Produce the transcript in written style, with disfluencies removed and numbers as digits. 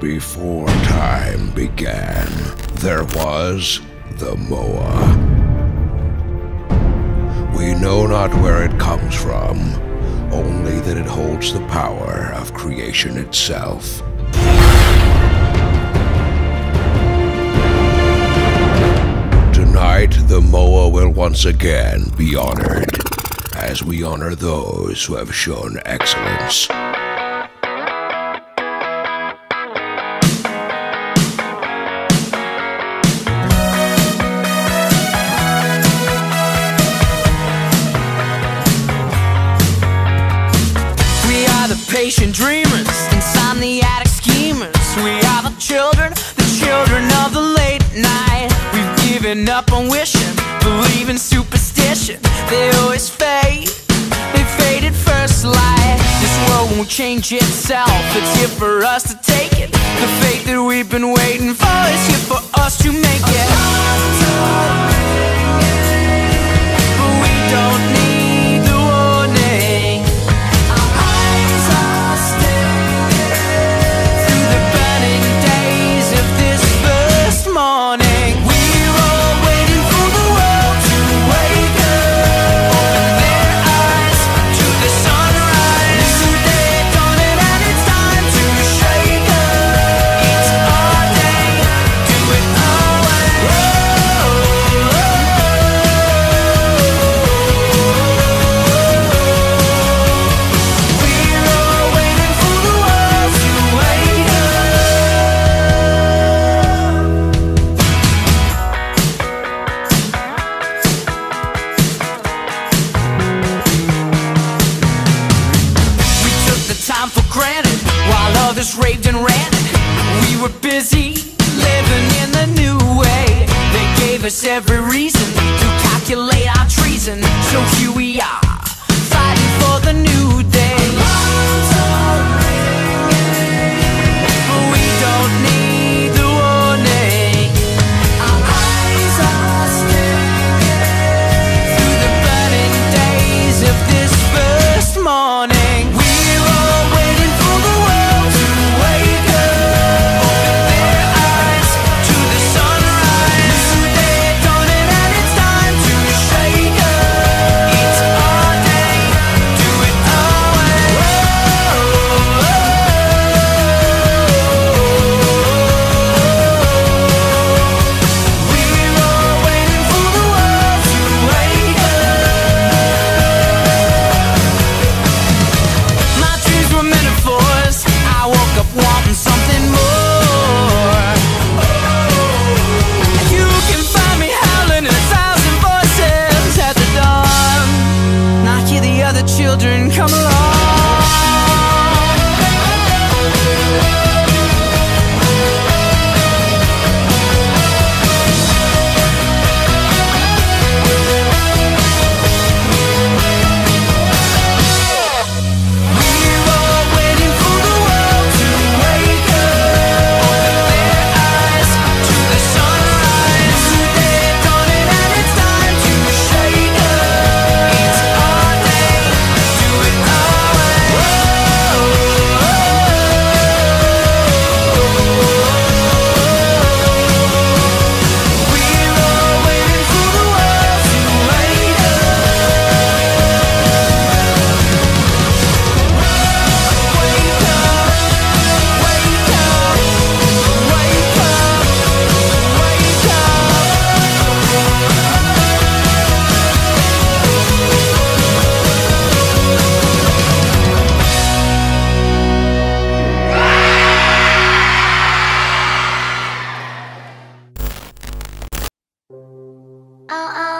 Before time began, there was the Moa. We know not where it comes from, only that it holds the power of creation itself. Tonight, the Moa will once again be honored, as we honor those who have shown excellence. Patient dreamers, insomniatic schemers. We are the children of the late night. We've given up on wishing, believing superstition. They always fade, they fade at first light. This world won't change itself, it's here for us to take it. The fate that we've been waiting for is here for us to make it. While others raved and ranted, we were busy living in the new way. They gave us every reason to calculate our treason. So here we are, fighting for the new day. But we don't need the warning. Our eyes are staring through the burning days of this first morning. Children, come along. Oh, oh.